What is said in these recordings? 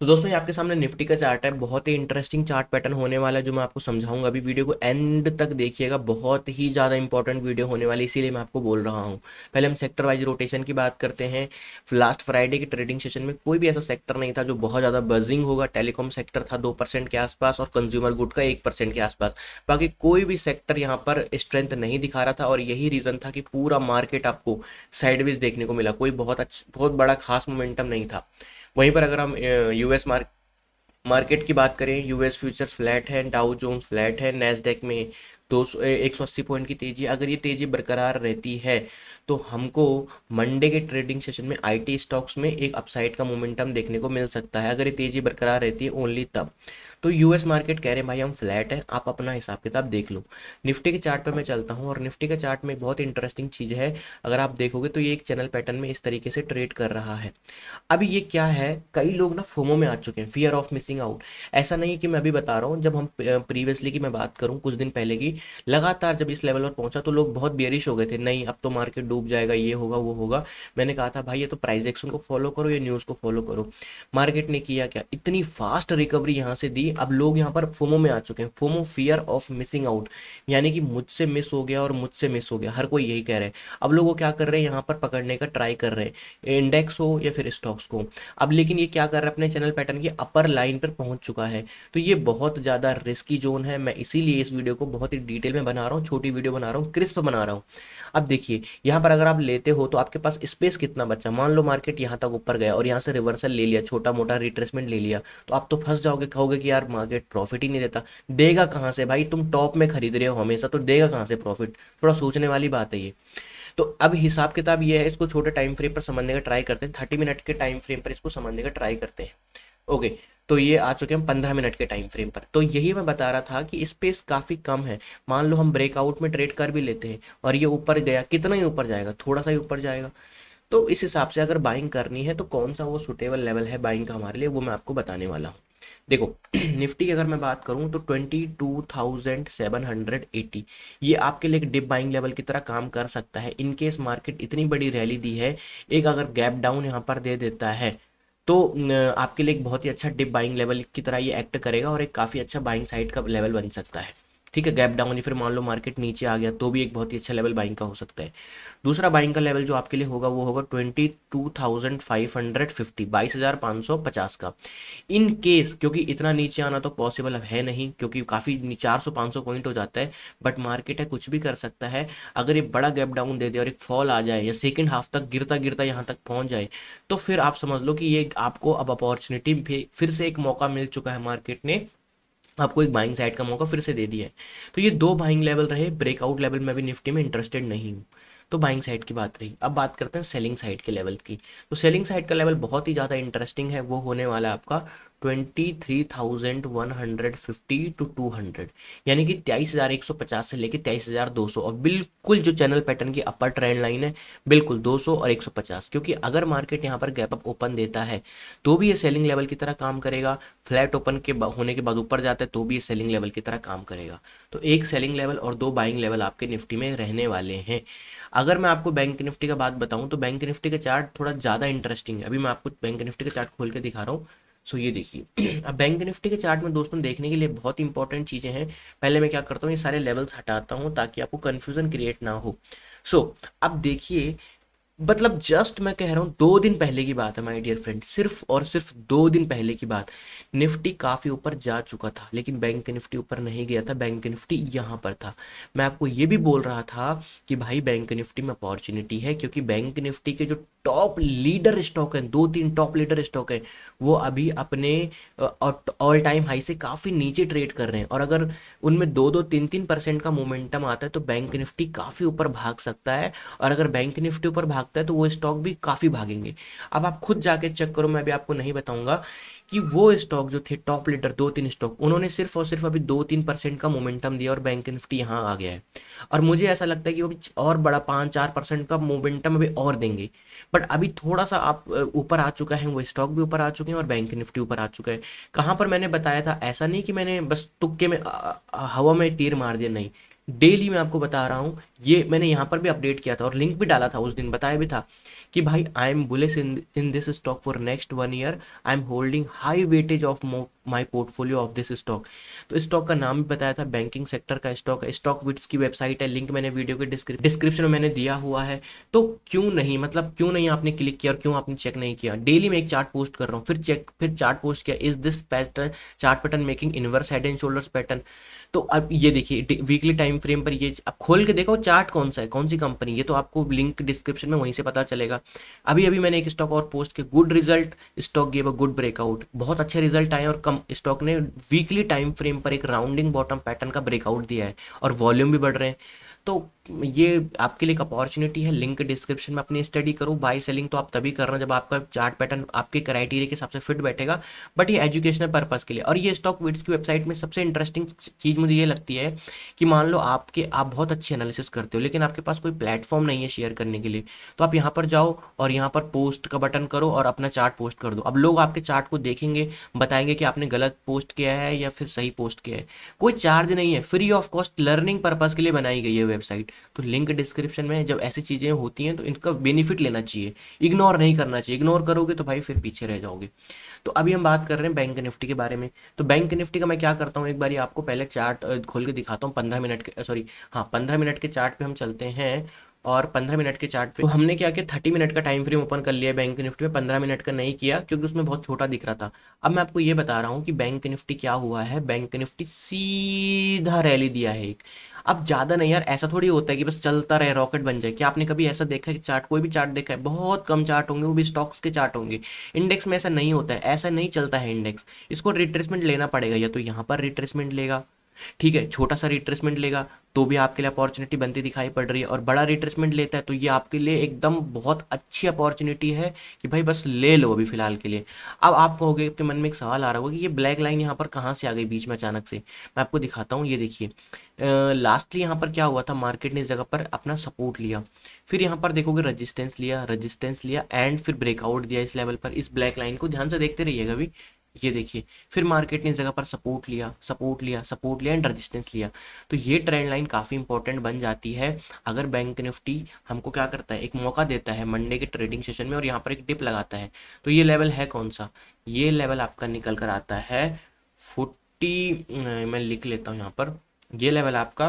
तो दोस्तों ये आपके सामने निफ्टी का चार्ट है, बहुत ही इंटरेस्टिंग चार्ट पैटर्न होने वाला है जो मैं आपको समझाऊंगा। अभी वीडियो को एंड तक देखिएगा, बहुत ही ज़्यादा इंपॉर्टेंट वीडियो होने वाली, इसीलिए मैं आपको बोल रहा हूँ। पहले हम सेक्टर वाइज रोटेशन की बात करते हैं। लास्ट फ्राइडे के ट्रेडिंग सेशन में कोई भी ऐसा सेक्टर नहीं था जो बहुत ज़्यादा बजिंग होगा। टेलीकॉम सेक्टर था 2% के आसपास और कंज्यूमर गुड का 1% के आसपास, बाकी कोई भी सेक्टर यहाँ पर स्ट्रेंथ नहीं दिखा रहा था। और यही रीज़न था कि पूरा मार्केट आपको साइडवेज देखने को मिला, कोई बहुत बड़ा खास मोमेंटम नहीं था। वहीं पर अगर हम यूएस मार्केट की बात करें, यूएस फ्यूचर्स फ्लैट है, डाउ जोन्स फ्लैट है, नैसडेक में 180 पॉइंट की तेजी। अगर ये तेजी बरकरार रहती है तो हमको मंडे के ट्रेडिंग सेशन में आईटी स्टॉक्स में एक अपसाइड का मोमेंटम देखने को मिल सकता है, अगर ये तेजी बरकरार रहती है ओनली तब। तो यूएस मार्केट कह रहे हैं भाई हम फ्लैट हैं, आप अपना हिसाब किताब देख लो। निफ्टी के चार्ट पर मैं चलता हूँ और निफ्टी के चार्ट में बहुत इंटरेस्टिंग चीज़ है, अगर आप देखोगे तो ये एक चैनल पैटर्न में इस तरीके से ट्रेड कर रहा है। अभी ये क्या है, कई लोग ना फोमो में आ चुके हैं, फियर ऑफ मिसिंग आउट। ऐसा नहीं कि मैं अभी बता रहा हूँ, जब हम प्रीवियसली की मैं बात करूँ कुछ दिन पहले की, लगातार जब इस लेवल पर पहुंचा तो लोग बहुत बेयरिश हो गए थे, नहीं अब तो मार्केट डूब जाएगा, ये होगा वो होगा। मैंने कहा था भाई ये तो प्राइस एक्शन को फॉलो करो, ये न्यूज़ को फॉलो करो। मार्केट ने किया क्या, इतनी फास्ट रिकवरी यहाँ से दी। अब लोग यहाँ पर फोमो में आ चुके हैं, FOMO fear of missing out, यानी कि मुझसे मिस हो गया और मुझसे मिस हो गया, हर कोई यही कह रहे हैं। अब लोग वो क्या कर रहे हैं, यहाँ पर पकड़ने का ट्राई कर रहे हैं, इंडेक्स हो या फिर स्टॉक्स को। अब लेकिन ये क्या कर रहा है, अपने चैनल पैटर्न की अपर लाइन पर पहुंच चुका है। तो ये बहुत ज़्यादा रिस्की जोन है, मैं इसीलिए इस वीडियो को बहुत ही डिटेल में बना रहा हूँ, छोटी वीडियो बना रहा हूँ, क्रिस्प बना रहा हूँ। अब देखिए यहाँ पर अगर आप लेते हो तो आपके पास स्पेस कितना बचा। मान लो मार्केट यहाँ तक ऊपर गया और यहाँ से रिवर्सल ले लिया, छोटा मोटा रिट्रेसमेंट ले लिया, तो आप तो फंस जाओगे, कहोगे कि यार मार्केट प्रॉफिट ही नहीं देता। देगा कहाँ से भाई, तुम टॉप में खरीद रहे हो हमेशा, तो देगा कहाँ से प्रॉफिट, थोड़ा सोचने वाली बात है ये। तो अब हिसाब किताब ये है, इसको छोटे टाइम फ्रेम पर समझने का ट्राई करते हैं, 30 मिनट के टाइम फ्रेम पर इसको समझने का ट्राई करते हैं। ओके, तो ये आ चुके हैं 15 मिनट के टाइम फ्रेम पर। तो यही मैं बता रहा था कि स्पेस काफ़ी कम है। मान लो हम ब्रेकआउट में ट्रेड कर भी लेते हैं और ये ऊपर गया, कितना ही ऊपर जाएगा, थोड़ा सा ही ऊपर जाएगा। तो इस हिसाब से अगर बाइंग करनी है तो कौन सा वो सुटेबल लेवल है बाइंग का हमारे लिए, वो मैं आपको बताने वाला हूँ। देखो निफ्टी की अगर मैं बात करूं तो 22,780 ये आपके लिए एक डिप बाइंग लेवल की तरह काम कर सकता है। इनकेस मार्केट इतनी बड़ी रैली दी है, एक अगर गैप डाउन यहां पर दे देता है तो आपके लिए एक बहुत ही अच्छा डिप बाइंग लेवल की तरह ये एक्ट करेगा और एक काफ़ी अच्छा बाइंग साइड का लेवल बन सकता है। ठीक है, गैप डाउन या फिर मान लो मार्केट नीचे आ गया तो भी एक बहुत ही अच्छा लेवल बाइंग का हो सकता है। दूसरा बाइंग का लेवल जो आपके लिए होगा वो होगा 22,550, 22,550 का। इन केस क्योंकि इतना नीचे आना तो पॉसिबल अब है नहीं, क्योंकि काफ़ी 400-500 पॉइंट हो जाता है, बट मार्केट है कुछ भी कर सकता है। अगर ये बड़ा गैप डाउन दे दे और एक फॉल आ जाए या सेकेंड हाफ तक गिरता गिरता यहाँ तक पहुँच जाए तो फिर आप समझ लो कि ये आपको अब अपॉर्चुनिटी फिर से एक मौका मिल चुका है, मार्केट ने आपको एक बाइंग साइड का मौका फिर से दे दिया है। तो ये दो बाइंग लेवल रहे, ब्रेकआउट लेवल में भी निफ्टी में इंटरेस्टेड नहीं हूँ। तो बाइंग साइड की बात रही, अब बात करते हैं सेलिंग साइड के लेवल की। तो सेलिंग साइड का लेवल बहुत ही ज़्यादा इंटरेस्टिंग है, वो होने वाला है आपका 23,150 to 200, यानी कि 23,150 से लेकर 23,200 और बिल्कुल जो चैनल पैटर्न की अपर ट्रेंड लाइन है बिल्कुल 200 और 150। क्योंकि अगर मार्केट यहाँ पर गैप अप ओपन देता है तो भी ये सेलिंग लेवल की तरह काम करेगा, फ्लैट ओपन के होने के बाद ऊपर जाता है तो भी ये सेलिंग लेवल की तरह काम करेगा। तो एक सेलिंग लेवल और दो बाइंग लेवल आपके निफ्टी में रहने वाले हैं। अगर मैं आपको बैंक निफ्टी का बात बताऊँ तो बैंक निफ्टी का चार्ट थोड़ा ज़्यादा इंटरेस्टिंग है, अभी मैं आपको बैंक निफ्टी का चार्ट खोल के दिखा रहा हूँ। सो ये देखिए, अब बैंक निफ्टी के चार्ट में दोस्तों देखने के लिए बहुत इंपॉर्टेंट चीज़ें हैं। पहले मैं क्या करता हूँ, ये सारे लेवल्स हटाता हूँ ताकि आपको कन्फ्यूजन क्रिएट ना हो। अब देखिए, मतलब जस्ट मैं कह रहा हूँ 2 दिन पहले की बात है माय डियर फ्रेंड, सिर्फ और सिर्फ 2 दिन पहले की बात। निफ्टी काफ़ी ऊपर जा चुका था लेकिन बैंक निफ्टी ऊपर नहीं गया था, बैंक निफ्टी यहाँ पर था। मैं आपको ये भी बोल रहा था कि भाई बैंक निफ्टी में अपॉर्चुनिटी है, क्योंकि बैंक निफ्टी के जो टॉप लीडर स्टॉक हैं, 2-3 टॉप लीडर स्टॉक हैं, वो अभी अपने ऑल टाइम हाई से काफ़ी नीचे ट्रेड कर रहे हैं और अगर उनमें 2-3% का मोमेंटम आता है तो बैंक निफ्टी काफ़ी ऊपर भाग सकता है। और अगर बैंक निफ्टी ऊपर भागता है तो वो स्टॉक भी काफ़ी भागेंगे। अब आप खुद जाके चेक करो, मैं अभी आपको नहीं बताऊंगा कि वो स्टॉक जो थे टॉप लीडर 2-3 स्टॉक, उन्होंने सिर्फ और सिर्फ अभी 2-3% का मोमेंटम दिया और बैंक निफ्टी यहाँ आ गया है। और मुझे ऐसा लगता है कि वो और बड़ा 5-4% का मोमेंटम अभी और देंगे, बट अभी थोड़ा सा आप ऊपर आ चुका है, वो स्टॉक भी ऊपर आ चुके हैं और बैंक निफ्टी ऊपर आ चुका है। कहाँ पर मैंने बताया था, ऐसा नहीं कि मैंने बस तुक्के में हवा में तीर मार दिया, नहीं, डेली मैं आपको बता रहा हूँ ये मैंने यहाँ पर भी अपडेट किया था और लिंक भी डाला था उस दिन, बताया भी था कि भाई I am bullish in this stock for next 1 year, I am holding high weightage of my portfolio of this stock. तो स्टॉक का नाम भी बताया था, बैंकिंग सेक्टर का स्टॉक है, स्टॉकविड्स की वेबसाइट है, लिंक मैंने वीडियो के डिस्क्रिप्शन में मैंने दिया हुआ है। तो क्यों नहीं, मतलब क्यों नहीं आपने क्लिक किया और क्यों आपने चेक नहीं किया। डेली मैं एक चार्ट पोस्ट कर रहा हूँ, फिर चार्ट पोस्ट किया, is this pattern chart pattern making inverse head and shoulders pattern. तो अब ये देखिए वीकली टाइम फ्रेम पर ये आप खोल के देखो चार्ट कौन सा है, कौन सी कंपनी, ये तो आपको लिंक डिस्क्रिप्शन में वहीं से पता चलेगा। अभी अभी मैंने एक स्टॉक और पोस्ट के good result, stock gave a good breakout, बहुत अच्छे रिजल्ट आए और कम स्टॉक ने वीकली टाइम फ्रेम पर एक राउंडिंग बॉटम पैटर्न का ब्रेकआउट दिया है और वॉल्यूम भी बढ़ रहे हैं। तो ये आपके लिए एक अपॉर्चुनिटी है, लिंक डिस्क्रिप्शन में अपनी स्टडी करो। बाय सेलिंग तो आप तभी करना जब आपका चार्ट पैटर्न आपके क्राइटेरिया के हिसाब से फिट बैठेगा, बट ये एजुकेशनल पर्पस के लिए। और ये स्टॉकविड्स की वेबसाइट में सबसे इंटरेस्टिंग चीज़ मुझे ये लगती है कि मान लो आप बहुत अच्छी एनालिसिस करते हो लेकिन आपके पास कोई प्लेटफॉर्म नहीं है शेयर करने के लिए, तो आप यहाँ पर जाओ और यहाँ पर पोस्ट का बटन करो और अपना चार्ट पोस्ट कर दो। अब लोग आपके चार्ट को देखेंगे, बताएंगे कि आपने गलत पोस्ट किया है या फिर सही पोस्ट किया है। कोई चार्ज नहीं है, free of cost learning purpose के लिए बनाई गई है वेबसाइट। तो लिंक डिस्क्रिप्शन में जब ऐसी चीज़ें होती हैं तो इनका बेनिफिट लेना चाहिए, इग्नोर नहीं करना चाहिए। इग्नोर करोगे तो भाई फिर पीछे रह जाओगे। तो अभी हम बात कर रहे हैं बैंक निफ्टी के बारे में। तो बैंक निफ्टी का मैं क्या करता हूँ, एक बार आपको पहले चार्ट खोल के दिखाता हूँ। 15 मिनट के चार्ट पे हम चलते हैं और 15 मिनट के चार्ट पे तो हमने क्या किया, 30 मिनट का टाइम फ्रेम ओपन कर लिया बैंक निफ्टी में, 15 मिनट का नहीं किया क्योंकि उसमें बहुत छोटा दिख रहा था। अब मैं आपको ये बता रहा हूँ कि बैंक निफ्टी क्या हुआ है। बैंक निफ्टी सीधा रैली दिया है एक, अब ज़्यादा नहीं यार, ऐसा थोड़ी होता है कि बस चलता रहे रॉकेट बन जाए। क्या आपने कभी ऐसा देखा है कि चार्ट, कोई भी चार्ट देखा है, बहुत कम चार्ट होंगे वो भी स्टॉक्स के चार्ट होंगे, इंडेक्स में ऐसा नहीं होता है, ऐसा नहीं चलता है इंडेक्स। इसको रिट्रेसमेंट लेना पड़ेगा, या तो यहाँ पर रिट्रेसमेंट लेगा, ठीक है, छोटा सा रिट्रेसमेंट लेगा तो भी आपके लिए अपॉर्चुनिटी बनती दिखाई पड़ रही है, और बड़ा रिट्रेसमेंट लेता है तो ये आपके लिए एकदम बहुत अच्छी अपॉर्चुनिटी है कि भाई बस ले लो अभी फिलहाल के लिए। अब आप कहोगे, आपके मन में एक सवाल आ रहा होगा कि ये ब्लैक लाइन यहाँ पर कहाँ से आ गई बीच में अचानक से। मैं आपको दिखाता हूँ, ये देखिए लास्टली यहाँ पर क्या हुआ था, मार्केट ने इस जगह पर अपना सपोर्ट लिया, फिर यहाँ पर देखोगे रजिस्टेंस लिया एंड फिर ब्रेकआउट दिया इस लेवल पर। इस ब्लैक लाइन को ध्यान से देखते रहिएगा अभी, ये देखिए फिर मार्केट ने इस जगह पर सपोर्ट लिया एंड रेजिस्टेंस लिया। तो ये ट्रेंड लाइन काफ़ी इंपॉर्टेंट बन जाती है अगर बैंक निफ्टी हमको क्या करता है, एक मौका देता है मंडे के ट्रेडिंग सेशन में और यहाँ पर एक डिप लगाता है। तो ये लेवल है कौन सा, ये लेवल आपका निकल कर आता है 40, मैं लिख लेता हूँ यहाँ पर, ये लेवल आपका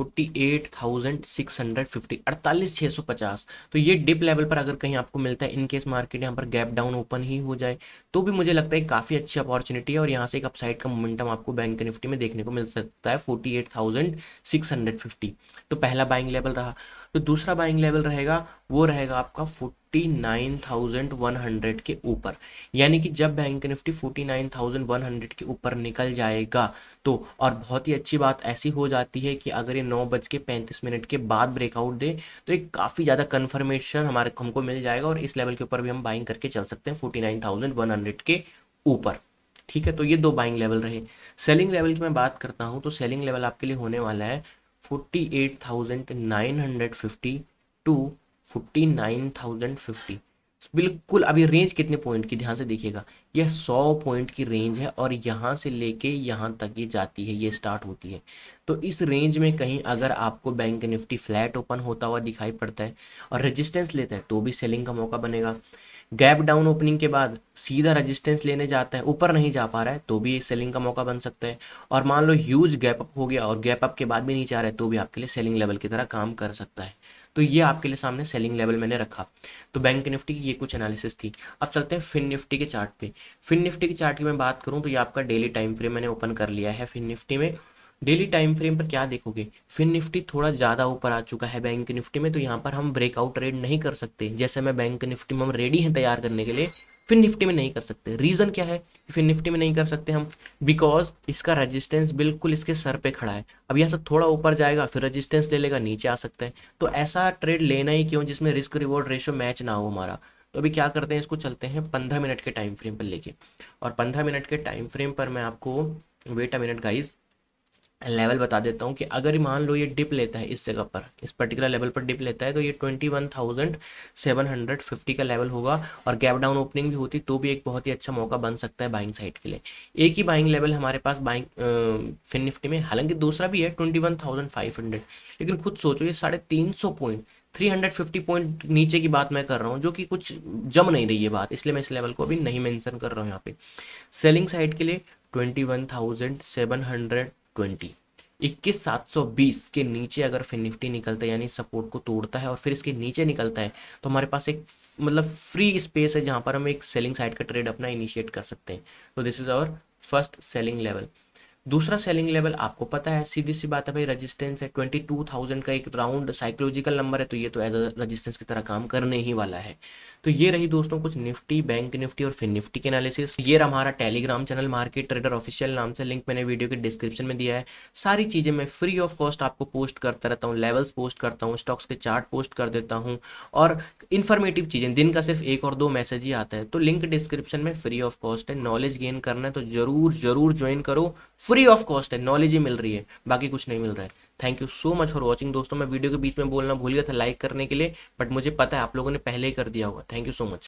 48,650 48,650। तो ये डिप लेवल पर अगर कहीं आपको मिलता है, इनकेस मार्केट यहाँ पर गैप डाउन ओपन ही हो जाए तो भी मुझे लगता है काफ़ी अच्छी अपॉर्चुनिटी है और यहाँ से एक अपसाइड का मोमेंटम आपको बैंक निफ्टी में देखने को मिल सकता है 48,650। तो पहला बाइंग लेवल रहा। तो दूसरा बाइंग लेवल रहेगा, वो रहेगा आपका 49,100 के ऊपर, यानी कि जब बैंक निफ्टी 49,100 के ऊपर निकल जाएगा तो, और बहुत ही अच्छी बात ऐसी हो जाती है कि अगर ये 9:35 के बाद ब्रेकआउट दे तो एक काफ़ी ज़्यादा कंफर्मेशन हमको मिल जाएगा और इस लेवल के ऊपर भी हम बाइंग करके चल सकते हैं 49,100 के ऊपर, ठीक है। तो ये दो बाइंग लेवल रहे। सेलिंग लेवल की मैं बात करता हूँ तो सेलिंग लेवल आपके लिए होने वाला है 48,950 to 49,050 बिल्कुल। अभी रेंज कितने पॉइंट की, ध्यान से देखिएगा, यह 100 पॉइंट की रेंज है और यहाँ से लेके यहाँ तक ये जाती है, ये स्टार्ट होती है। तो इस रेंज में कहीं अगर आपको बैंक निफ्टी फ्लैट ओपन होता हुआ दिखाई पड़ता है और रेजिस्टेंस लेता है तो भी सेलिंग का मौका बनेगा। गैप डाउन ओपनिंग के बाद सीधा रेजिस्टेंस लेने जाता है, ऊपर नहीं जा पा रहा है तो भी सेलिंग का मौका बन सकता है, और मान लो ह्यूज गैप अप हो गया और गैप अप के बाद भी नीचे आ रहा है तो भी आपके लिए सेलिंग लेवल की तरह काम कर सकता है। तो ये आपके लिए सामने सेलिंग लेवल मैंने रखा। तो बैंक निफ्टी की ये कुछ एनालिसिस थी। अब चलते हैं फिन निफ्टी के चार्ट पे। फिन निफ्टी के चार्ट की मैं बात करूँ तो ये आपका डेली टाइम फ्रेम मैंने ओपन कर लिया है। फिन निफ्टी में डेली टाइम फ्रेम पर क्या देखोगे, फिन निफ्टी थोड़ा ज़्यादा ऊपर आ चुका है बैंक निफ्टी में, तो यहाँ पर हम ब्रेकआउट रेड नहीं कर सकते। जैसे मैं बैंक निफ्टी में हम रेडी हैं तैयार करने के लिए, फिन निफ्टी में नहीं कर सकते। रीज़न क्या है फिन निफ्टी में नहीं कर सकते हम, बिकॉज इसका रेजिस्टेंस बिल्कुल इसके सर पे खड़ा है। अब यहाँ से थोड़ा ऊपर जाएगा फिर रेजिस्टेंस ले लेगा, नीचे आ सकता है। तो ऐसा ट्रेड लेना ही क्यों जिसमें रिस्क रिवॉर्ड रेशियो मैच ना हो हमारा। तो अभी क्या करते हैं, इसको चलते हैं 15 मिनट के टाइम फ्रेम पर लेके, और 15 मिनट के टाइम फ्रेम पर मैं आपको, wait a minute guys, level बता देता हूँ कि अगर मान लो ये डिप लेता है इस जगह पर, इस पर्टिकुलर लेवल पर डिप लेता है तो ये 21,750 का लेवल होगा और गैप डाउन ओपनिंग भी होती तो भी एक बहुत ही अच्छा मौका बन सकता है बाइंग साइड के लिए। एक ही बाइंग लेवल हमारे पास बाइंग फिन निफ्टी में, हालांकि दूसरा भी है 21,500, लेकिन खुद सोचो ये 350 पॉइंट 350 पॉइंट नीचे की बात मैं कर रहा हूँ, जो कि कुछ जम नहीं रही है बात, इसलिए मैं इस लेवल को अभी नहीं मेंशन कर रहा हूँ। यहाँ पे सेलिंग साइड के लिए 21,720 21,720 के नीचे अगर फिन निफ्टी निकलता है यानी सपोर्ट को तोड़ता है और फिर इसके नीचे निकलता है तो हमारे पास एक मतलब फ्री स्पेस है जहाँ पर हम एक सेलिंग साइड का ट्रेड अपना इनिशिएट कर सकते हैं। तो this is our first selling level. दूसरा सेलिंग लेवल आपको पता है, सीधी सी बात है भाई, रेजिस्टेंस है 22,000 का एक राउंड साइकोलॉजिकल नंबर है, तो ये तो एज अ रेजिस्टेंस की तरह काम करने ही वाला है। तो ये रही दोस्तों कुछ निफ्टी, बैंक निफ्टी और फिन निफ्टी के एनालिसिस। ये हमारा Telegram channel market trader official नाम से, लिंक मैंने वीडियो के डिस्क्रिप्शन में दिया है। सारी चीज़ें मैं फ्री ऑफ कॉस्ट आपको पोस्ट करता रहता हूँ, लेवल्स पोस्ट करता हूँ, स्टॉक्स के चार्ट पोस्ट कर देता हूँ और इन्फॉर्मेटिव चीज़ें, दिन का सिर्फ 1 और 2 मैसेज ही आता है। तो लिंक डिस्क्रिप्शन में फ्री ऑफ कॉस्ट है, नॉलेज गेन करना है तो ज़रूर ज्वाइन करो, फ्री ऑफ कॉस्ट है, नॉलेज ही मिल रही है, बाकी कुछ नहीं मिल रहा है। Thank you so much for watching दोस्तों। मैं वीडियो के बीच में बोलना भूल गया था लाइक करने के लिए, बट मुझे पता है आप लोगों ने पहले ही कर दिया होगा। Thank you so much.